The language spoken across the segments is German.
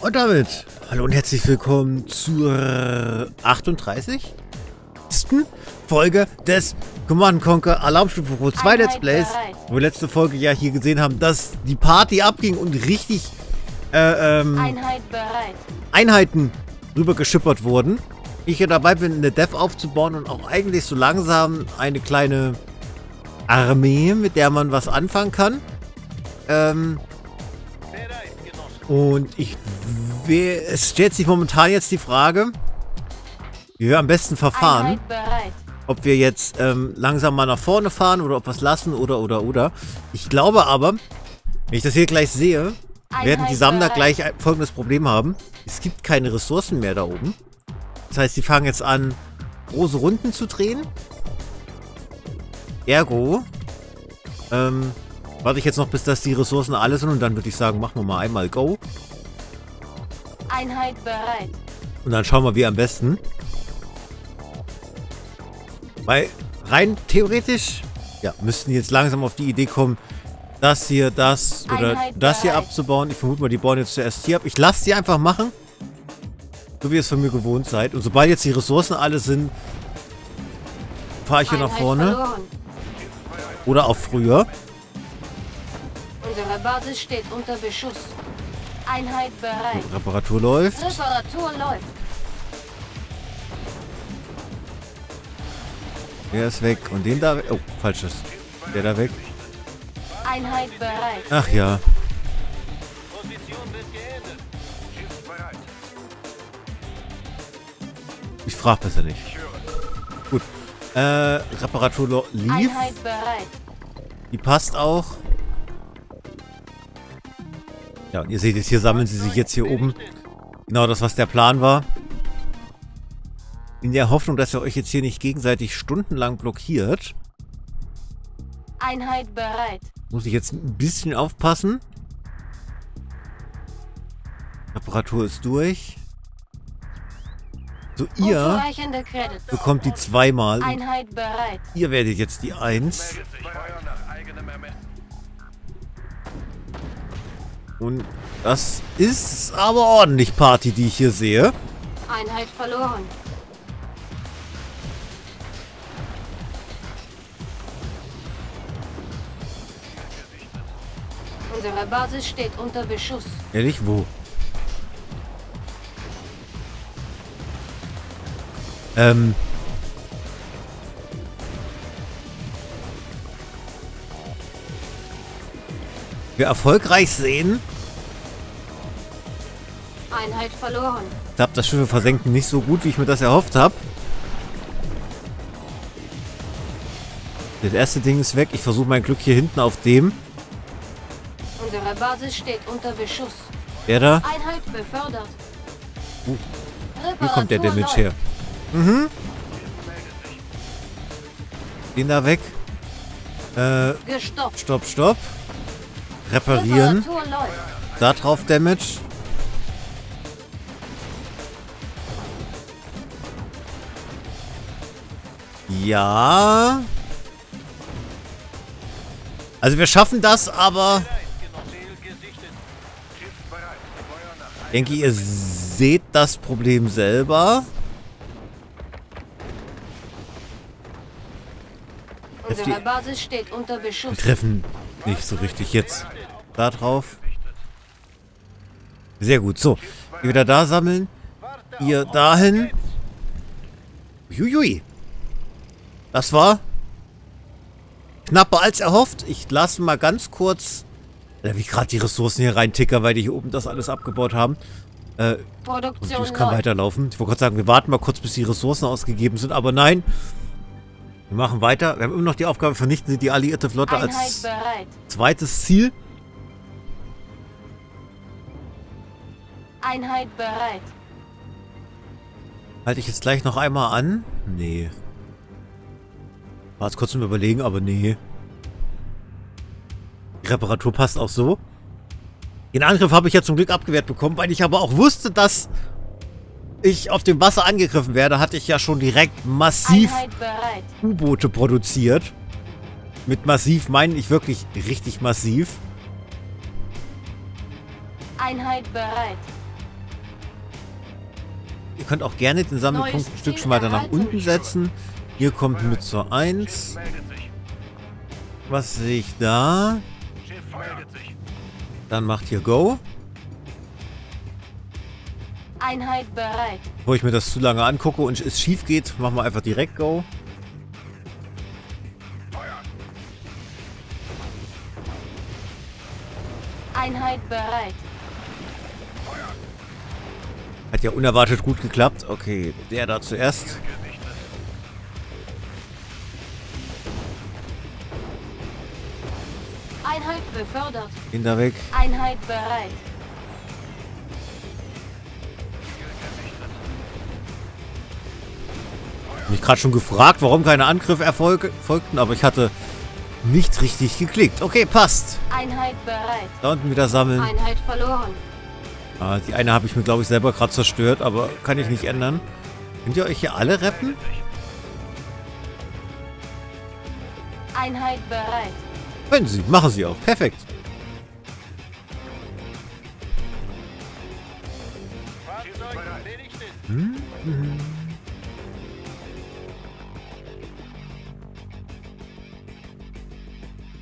Und damit, hallo und herzlich willkommen zur 38. Folge des Command & Conquer Alarmstufe Pro 2 Let's Plays, wo wir letzte Folge ja hier gesehen haben, dass die Party abging und richtig Einheiten rüber geschippert wurden. Ich hier dabei bin, eine Dev aufzubauen und auch eigentlich so langsam eine kleine Armee, mit der man was anfangen kann. Und es stellt sich momentan jetzt die Frage, wie wir am besten verfahren. Ob wir jetzt langsam mal nach vorne fahren oder ob wir es lassen oder. Ich glaube aber, wenn ich das hier gleich sehe, werden die Sammler gleich folgendes Problem haben. Es gibt keine Ressourcen mehr da oben. Das heißt, die fangen jetzt an, große Runden zu drehen. Ergo, warte ich jetzt noch, bis das die Ressourcen alle sind und dann würde ich sagen, machen wir mal einmal Go. Einheit bereit. Und dann schauen wir, wie am besten. Weil rein theoretisch, ja, müssten jetzt langsam auf die Idee kommen, das hier, das oder das hier abzubauen. Ich vermute mal, die bauen jetzt zuerst hier ab. Ich lasse sie einfach machen, so wie ihr es von mir gewohnt seid. Und sobald jetzt die Ressourcen alle sind, fahre ich hier nach vorne. Oder auch früher. Unsere Basis steht unter Beschuss. Einheit bereit. Und Reparatur läuft. Der ist weg. Und den da... Oh, falsches. Der da weg. Einheit bereit. Ach ja. Ich frage besser nicht. Gut. Reparatur lief. Die passt auch. Ja, und ihr seht jetzt, hier sammeln sie sich jetzt hier oben. Genau das, was der Plan war. In der Hoffnung, dass ihr euch jetzt hier nicht gegenseitig stundenlang blockiert. Einheit bereit. Muss ich jetzt ein bisschen aufpassen. Reparatur ist durch. So, ihr bekommt die zweimal. Einheit bereit. Ihr werdet jetzt die 1. Und das ist aber ordentlich Party, die ich hier sehe. Einheit verloren. Unsere Basis steht unter Beschuss. Ehrlich, wo? Wir erfolgreich sehen. Einheit verloren. Ich glaube, das Schiffe versenken nicht so gut, wie ich mir das erhofft habe. Das erste Ding ist weg. Ich versuche mein Glück hier hinten auf dem. Unsere Basis steht unter Beschuss. Der da? Einheit befördert. Hier kommt der Damage her. Mhm. Den da weg. Gestoppt. Stopp, stopp. Reparieren. Da drauf Damage. Ja. Also wir schaffen das, aber... Ich denke, ihr seht das Problem selber. Unsere Basis steht unter Beschuss. Wir treffen nicht so richtig jetzt. Da drauf. Sehr gut. So, ihr wieder da sammeln. Ihr dahin. Juiui. Das war knapper als erhofft. Ich lasse mal ganz kurz... Da habe ich gerade die Ressourcen hier rein ticker, weil die hier oben das alles abgebaut haben. Produktion. Das kann weiterlaufen. Ich wollte gerade sagen, wir warten mal kurz, bis die Ressourcen ausgegeben sind. Aber nein, wir machen weiter. Wir haben immer noch die Aufgabe, vernichten Sie die alliierte Flotte als zweites Ziel. Einheit bereit. Halte ich jetzt gleich noch einmal an? Nee. War jetzt kurz zum Überlegen, aber nee. Die Reparatur passt auch so. Den Angriff habe ich ja zum Glück abgewehrt bekommen, weil ich aber auch wusste, dass ich auf dem Wasser angegriffen werde. Hatte ich ja schon direkt massiv U-Boote produziert. Mit massiv meine ich wirklich richtig massiv. Einheit bereit. Ihr könnt auch gerne den Sammelpunkt ein Stück schon weiter nach unten setzen. Hier kommt mit zur 1. Was sehe ich da? Dann macht hier Go. Einheit bereit. Wo ich mir das zu lange angucke und es schief geht, machen wir einfach direkt Go. Einheit bereit. Hat ja unerwartet gut geklappt. Okay, der da zuerst. Einheit befördert. Den da weg. Einheit bereit. Ich habe mich gerade schon gefragt, warum keine Angriffe erfolgten, aber ich hatte nicht richtig geklickt. Okay, passt. Einheit bereit. Da unten wieder sammeln. Einheit verloren. Ah, die eine habe ich mir, glaube ich, selber gerade zerstört, aber kann ich nicht ändern. Könnt ihr euch hier alle retten? Einheit bereit. Können sie, machen sie auch. Perfekt.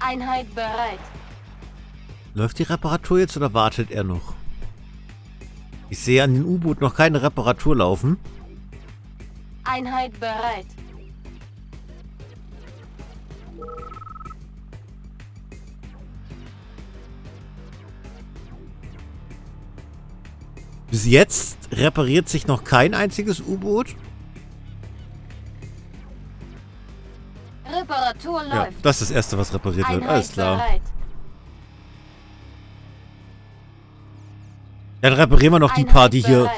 Einheit bereit. Läuft die Reparatur jetzt oder wartet er noch? Ich sehe an den U-Boot noch keine Reparatur laufen. Einheit bereit. Bis jetzt repariert sich noch kein einziges U-Boot. Reparatur läuft. Ja, das ist das Erste, was repariert wird. Alles klar. Bereit. Dann reparieren wir noch die paar, die hier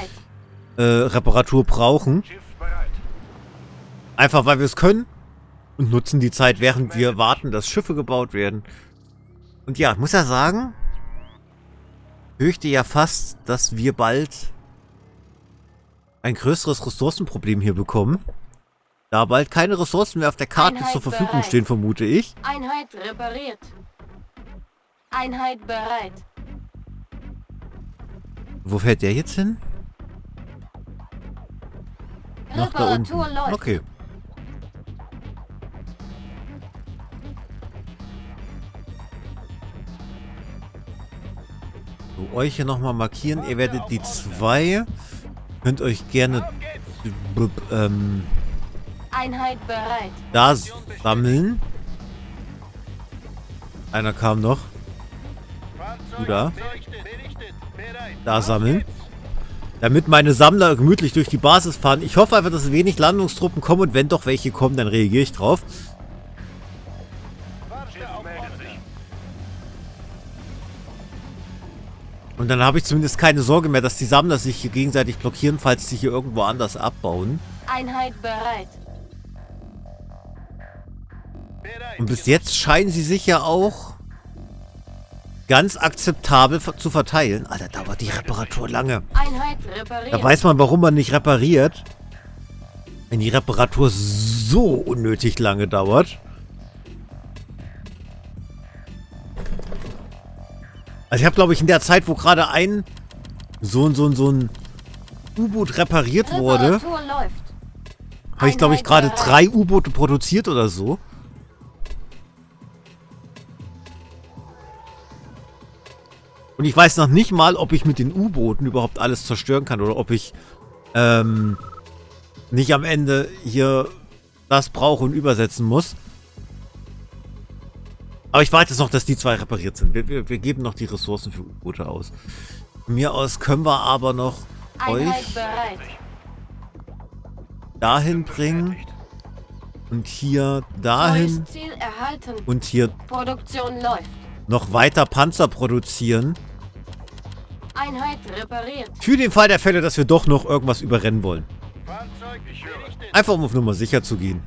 Reparatur brauchen. Einfach, weil wir es können. Und nutzen die Zeit, während wir warten, dass Schiffe gebaut werden. Und ja, muss ja sagen, ich fürchte ja fast, dass wir bald ein größeres Ressourcenproblem hier bekommen. Da bald keine Ressourcen mehr auf der Karte zur Verfügung stehen, vermute ich. Einheit repariert. Einheit bereit. Wo fährt der jetzt hin? Nach da unten. Okay. So, euch hier nochmal markieren. Ihr werdet die 2. Könnt euch gerne Einheit bereit. Da sammeln. Einer kam noch. Du da. Da sammeln. Damit meine Sammler gemütlich durch die Basis fahren. Ich hoffe einfach, dass wenig Landungstruppen kommen. Und wenn doch welche kommen, dann reagiere ich drauf. Und dann habe ich zumindest keine Sorge mehr, dass die Sammler sich hier gegenseitig blockieren, falls sie hier irgendwo anders abbauen. Einheit bereit. Und bis jetzt scheinen sie sich ja auch ganz akzeptabel zu verteilen. Alter, dauert die Reparatur lange. Einheit repariert. Da weiß man, warum man nicht repariert. Wenn die Reparatur so unnötig lange dauert. Also ich habe, glaube ich, in der Zeit, wo gerade ein so ein U-Boot repariert wurde, habe ich, glaube ich, gerade 3 U-Boote produziert oder so. Und ich weiß noch nicht mal, ob ich mit den U-Booten überhaupt alles zerstören kann oder ob ich nicht am Ende hier das brauche und übersetzen muss. Aber ich warte jetzt noch, dass die 2 repariert sind. Wir geben noch die Ressourcen für U-Boote aus. Von mir aus können wir aber noch euch dahin bringen und hier dahin und hier noch weiter Panzer produzieren. Einheit repariert. Für den Fall der Fälle, dass wir doch noch irgendwas überrennen wollen. Einfach um auf Nummer sicher zu gehen.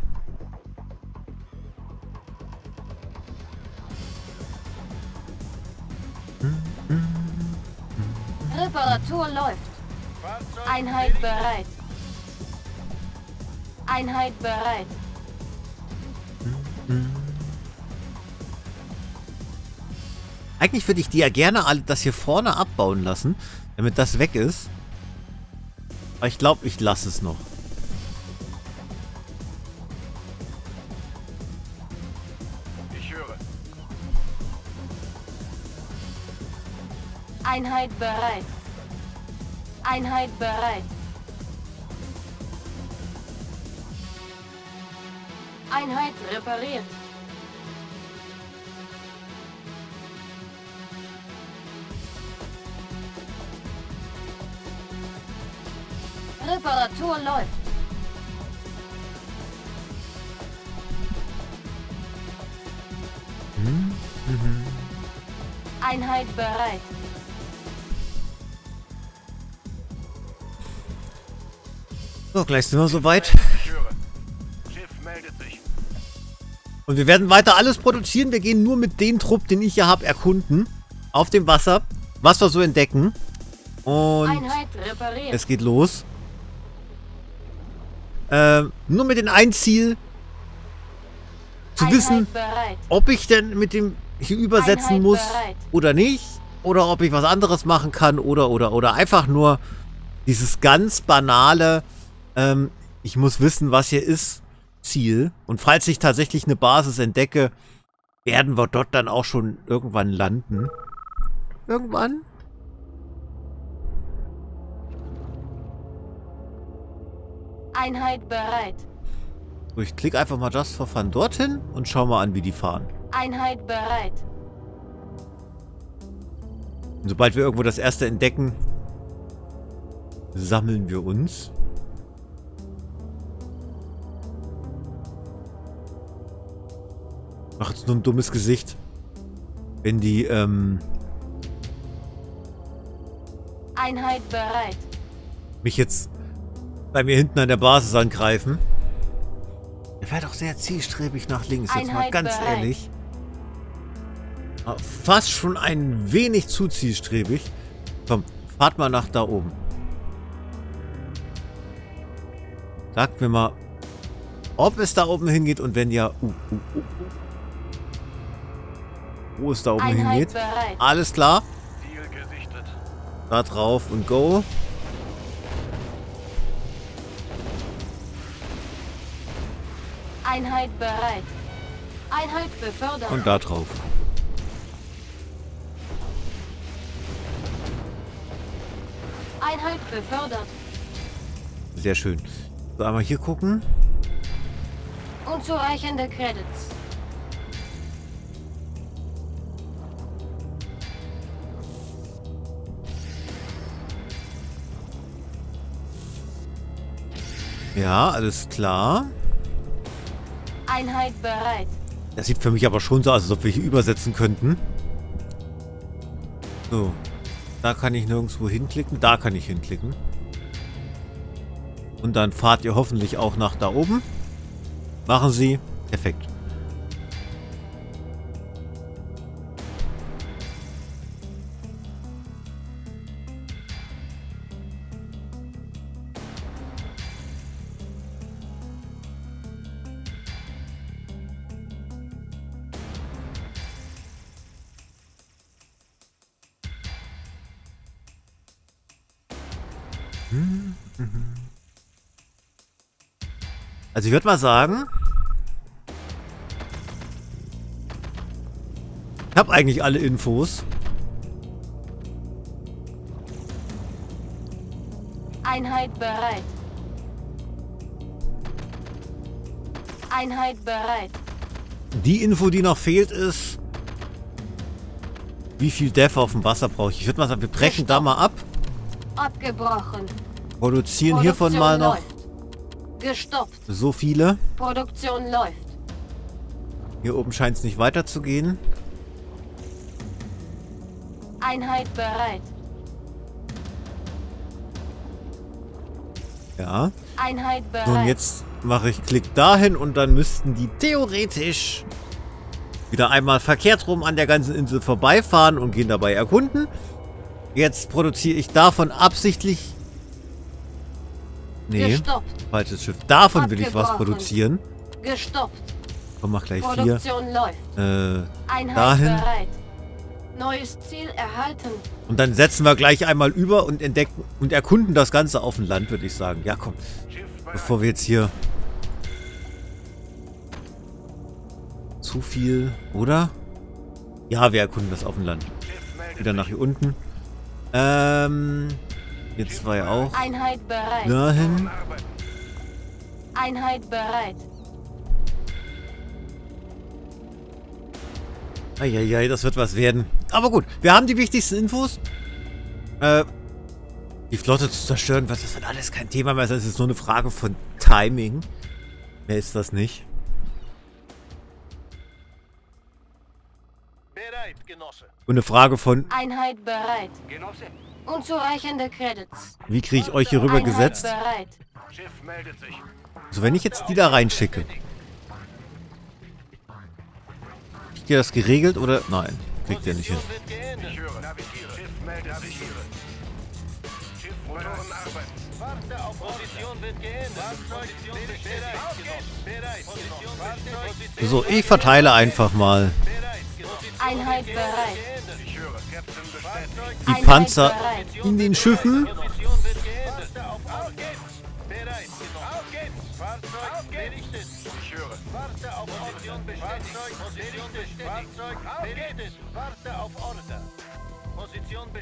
Reparatur läuft. Einheit bereit. Einheit bereit. Eigentlich würde ich die ja gerne alle das hier vorne abbauen lassen, damit das weg ist. Aber ich glaube, ich lasse es noch. Ich höre. Einheit bereit. Einheit bereit. Einheit repariert. Reparatur läuft. Einheit bereit. So, gleich sind wir soweit. Und wir werden weiter alles produzieren. Wir gehen nur mit dem Trupp, den ich hier habe, erkunden. Auf dem Wasser. Was wir so entdecken. Und es geht los. Nur mit dem einen Ziel. Zu wissen, ob ich denn mit dem hier übersetzen muss oder nicht. Oder ob ich was anderes machen kann. Oder einfach nur dieses ganz banale, ich muss wissen, was hier ist. Ziel. Und falls ich tatsächlich eine Basis entdecke, werden wir dort dann auch schon irgendwann landen. Irgendwann? Einheit bereit. So, ich klicke einfach mal just for fun dorthin und schau mal an, wie die fahren. Einheit bereit. Und sobald wir irgendwo das erste entdecken, sammeln wir uns. Macht jetzt nur ein dummes Gesicht, wenn die, Einheit bereit. Mich jetzt bei mir hinten an der Basis angreifen. Der war doch sehr zielstrebig nach links, jetzt mal ganz ehrlich. Fast schon ein wenig zu zielstrebig. Komm, fahrt mal nach da oben. Sagt mir mal, ob es da oben hingeht und wenn ja, wo es da oben hingeht. Alles klar. Da drauf und go. Einheit bereit. Einheit befördert. Und da drauf. Einheit befördert. Sehr schön. So, einmal hier gucken. Unzureichende Credits. Ja, alles klar. Einheit bereit. Das sieht für mich aber schon so aus, als ob wir hier übersetzen könnten. So. Da kann ich nirgendwo hinklicken. Da kann ich hinklicken. Und dann fahrt ihr hoffentlich auch nach da oben. Machen Sie. Perfekt. Also ich würde mal sagen, ich habe eigentlich alle Infos. Einheit bereit. Einheit bereit. Die Info, die noch fehlt, ist, wie viel Def auf dem Wasser brauche ich. Ich würde mal sagen, wir brechen da mal ab. Abgebrochen. Produzieren Produktion hiervon mal noch läuft. Gestoppt. So viele. Produktion läuft. Hier oben scheint es nicht weiterzugehen. Einheit bereit. Ja. Einheit bereit. So, und jetzt mache ich Klick dahin und dann müssten die theoretisch wieder einmal verkehrt rum an der ganzen Insel vorbeifahren und gehen dabei erkunden. Jetzt produziere ich davon absichtlich... Nee, gestoppt. Falsches Schiff. Davon will ich was produzieren. Gestoppt. Komm, mach gleich 4. Läuft. Einheit dahin. Bereit. Neues Ziel erhalten. Und dann setzen wir gleich einmal über und entdecken und erkunden das Ganze auf dem Land, würde ich sagen. Ja, komm. Bevor wir jetzt hier zu viel, oder? Ja, wir erkunden das auf dem Land. Wieder nach hier unten. Jetzt war ja auch Einheit bereit. Dahin. Einheit bereit. Eieiei, das wird was werden. Aber gut, wir haben die wichtigsten Infos. Die Flotte zu zerstören, das wird alles kein Thema mehr. Das ist nur eine Frage von Timing. Wer ist das nicht? Bereit, Genosse. Und eine Frage von Einheit bereit. Genosse. Unzureichende Credits. Wie kriege ich euch hier rüber gesetzt? Schiff meldet sich. So, wenn ich jetzt die da reinschicke. Kriegt ihr das geregelt oder? Nein, kriegt ihr nicht hin. So, ich verteile einfach mal. Einheit bereit. Die Panzer in den Schiffen.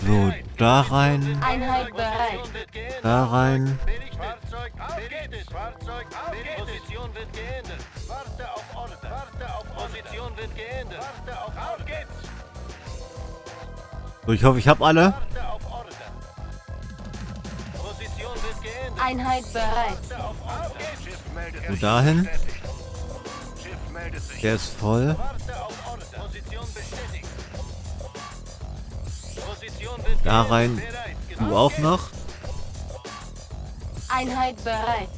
So, da rein. Einheit bereit. Da rein. Position wird geändert. Warte auf Order. Warte auf Position wird geändert. Warte auf Order. Auf geht's. So, ich hoffe, ich habe alle. Warte auf Order. Position wird geändert. Einheit bereit. Schiff meldet sich. So, dahin. Schiff meldet sich. Der ist voll. Warte auf Order. Position bestätigt. Da rein, du auch noch. Einheit bereit.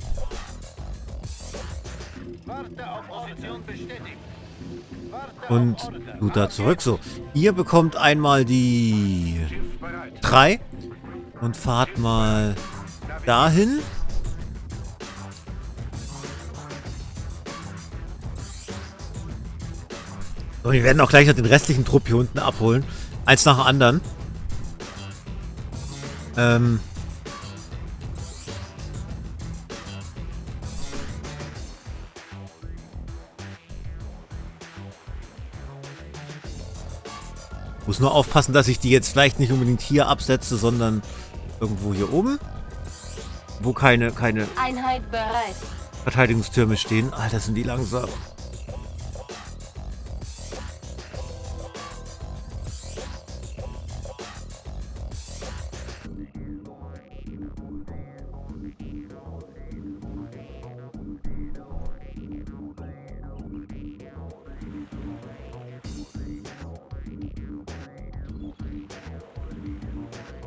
Und du da zurück. So, ihr bekommt einmal die 3 und fahrt mal dahin. So, wir werden auch gleich noch den restlichen Trupp hier unten abholen. Eins nach dem anderen. Muss nur aufpassen, dass ich die jetzt vielleicht nicht unbedingt hier absetze, sondern irgendwo hier oben. Wo keine Einheit bereit. Verteidigungstürme stehen. Alter, sind die langsam.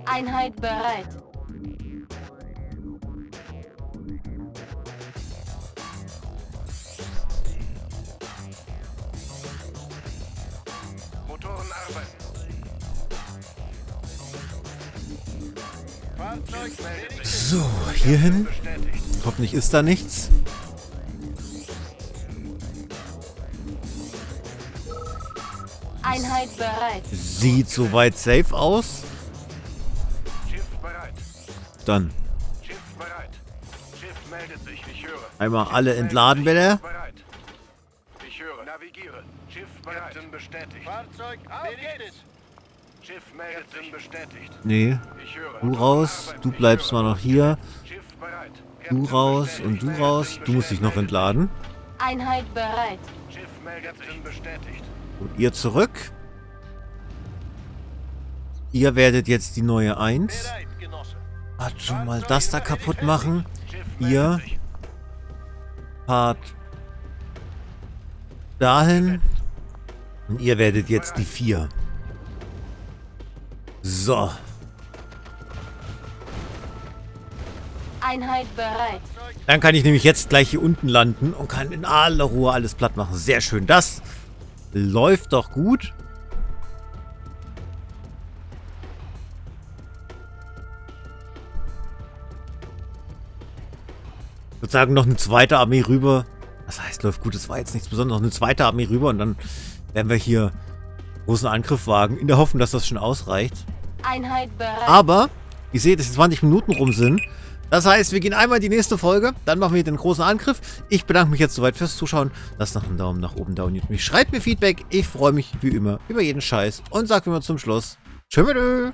Einheit bereit. Motoren arbeiten. So, hierhin. Hoffentlich ist da nichts. Einheit bereit. Sieht soweit safe aus. Dann einmal alle entladen, bitte. Nee, du raus, du bleibst mal noch hier. Du raus und du raus. Du musst dich noch entladen. Einheit bereit. Und ihr zurück. Ihr werdet jetzt die neue 1. Fahrt schon mal das da kaputt machen. Ihr fahrt dahin. Und ihr werdet jetzt die 4. So. Einheit bereit. Dann kann ich nämlich jetzt gleich hier unten landen und kann in aller Ruhe alles platt machen. Sehr schön. Das läuft doch gut. Ich würde sagen, noch eine zweite Armee rüber. Das heißt, läuft gut, das war jetzt nichts Besonderes. Noch eine zweite Armee rüber und dann werden wir hier großen Angriff wagen, in der Hoffnung, dass das schon ausreicht. Einheit bereit. Aber, ihr seht, dass 20 Minuten rum sind. Das heißt, wir gehen einmal in die nächste Folge, dann machen wir den großen Angriff. Ich bedanke mich jetzt soweit fürs Zuschauen. Lasst noch einen Daumen nach oben da und mich. Schreibt mir Feedback. Ich freue mich wie immer über jeden Scheiß und sage immer zum Schluss: Tschö.